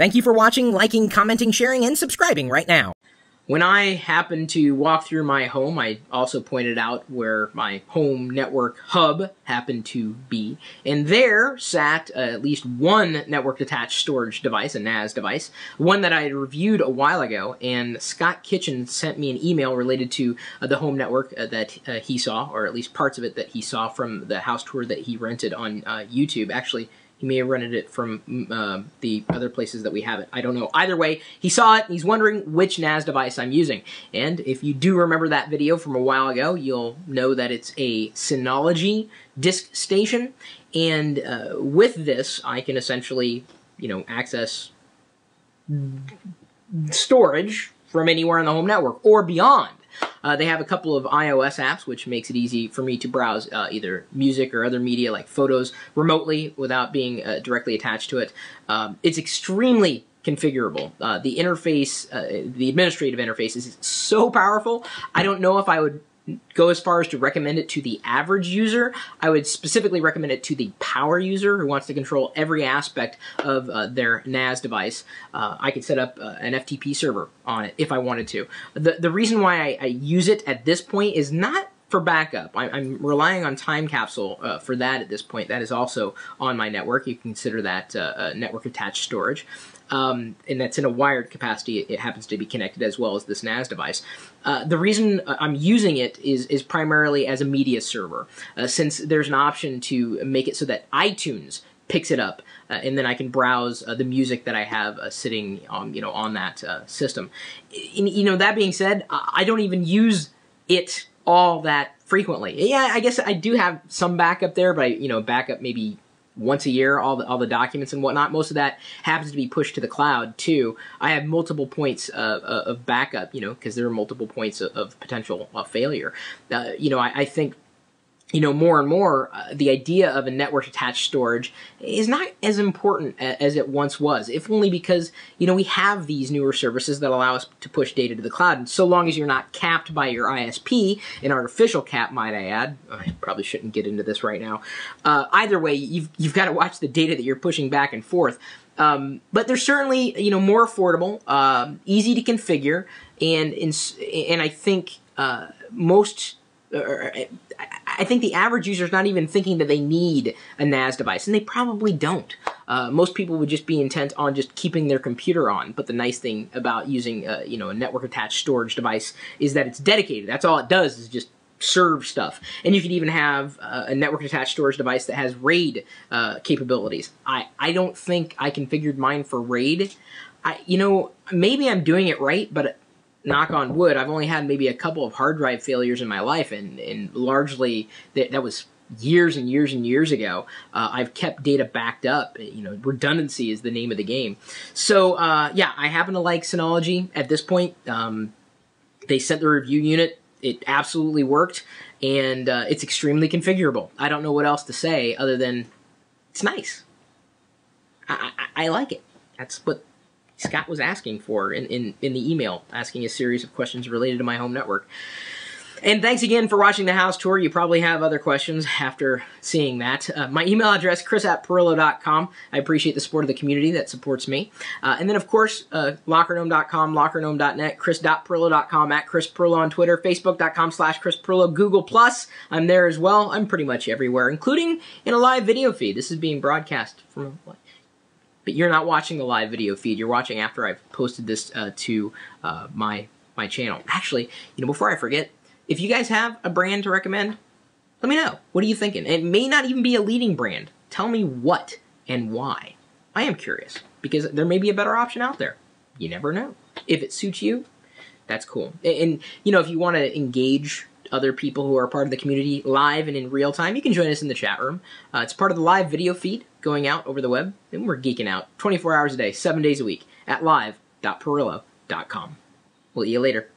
Thank you for watching, liking, commenting, sharing, and subscribing right now. When I happen to walk through my home, I also pointed out where my home network hub happened to be. And there sat at least one network-attached storage device, a NAS device, one that I reviewed a while ago. And Scott Kitchen sent me an email related to the home network that he saw, or at least parts of it that he saw from the house tour that he rented on YouTube. Actually, he may have rented it from the other places that we have it. I don't know. Either way, he saw it, and he's wondering which NAS device I'm using. And if you do remember that video from a while ago, you'll know that it's a Synology Disk Station. And with this, I can essentially, you know, access storage from anywhere on the home network or beyond. They have a couple of iOS apps, which makes it easy for me to browse either music or other media like photos remotely without being directly attached to it. It's extremely configurable. The interface, the administrative interface is so powerful. I don't know if I would go as far as to recommend it to the average user. I would specifically recommend it to the power user who wants to control every aspect of their NAS device. I could set up an FTP server on it if I wanted to. The reason why I use it at this point is not for backup. I'm relying on Time Capsule for that at this point. That is also on my network. You can consider that network-attached storage. And that's in a wired capacity. It happens to be connected as well as this NAS device. The reason I'm using it is primarily as a media server, since there's an option to make it so that iTunes picks it up, and then I can browse the music that I have sitting on, you know, on that system. And, you know, that being said, I don't even use it all that frequently. Yeah, I guess I do have some backup there, but I, you know, backup maybe once a year, all the documents and whatnot. Most of that happens to be pushed to the cloud, too. I have multiple points of backup, you know, because there are multiple points of potential failure. You know, I think, you know, more and more, the idea of a network-attached storage is not as important as it once was, if only because, you know, we have these newer services that allow us to push data to the cloud, and so long as you're not capped by your ISP, an artificial cap, might I add, I probably shouldn't get into this right now, either way, you've got to watch the data that you're pushing back and forth. But they're certainly, you know, more affordable, easy to configure, and I think I think the average user is not even thinking that they need a NAS device, and they probably don't. Most people would just be intent on just keeping their computer on. But the nice thing about using you know, a network-attached storage device is that it's dedicated. That's all it does is just serve stuff. And you could even have a network-attached storage device that has RAID capabilities. I don't think I configured mine for RAID. You know, maybe I'm doing it right, but knock on wood, I've only had maybe a couple of hard drive failures in my life, and largely that was years and years and years ago. I've kept data backed up. You know, redundancy is the name of the game. So, yeah, I happen to like Synology at this point. They sent the review unit. It absolutely worked, and it's extremely configurable. I don't know what else to say other than it's nice. I like it. That's what Scott was asking for in the email, asking a series of questions related to my home network. And thanks again for watching the house tour. You probably have other questions after seeing that. My email address, chris@pirillo.com. I appreciate the support of the community that supports me. And then, of course, lockergnome.com, lockergnome.net, chris.pirillo.com, @chrispirillo on Twitter, facebook.com/chrispirillo, Google+. I'm there as well. I'm pretty much everywhere, including in a live video feed. This is being broadcast from... But you're not watching the live video feed. You're watching after I've posted this to my channel. Actually, you know, before I forget, if you guys have a brand to recommend, let me know. What are you thinking? It may not even be a leading brand. Tell me what and why. I am curious because there may be a better option out there. You never know. If it suits you, that's cool. And you know, if you want to engage other people who are part of the community live and in real time, you can join us in the chat room. It's part of the live video feed going out over the web, and we're geeking out 24 hours a day, 7 days a week at live.pirillo.com. We'll see you later.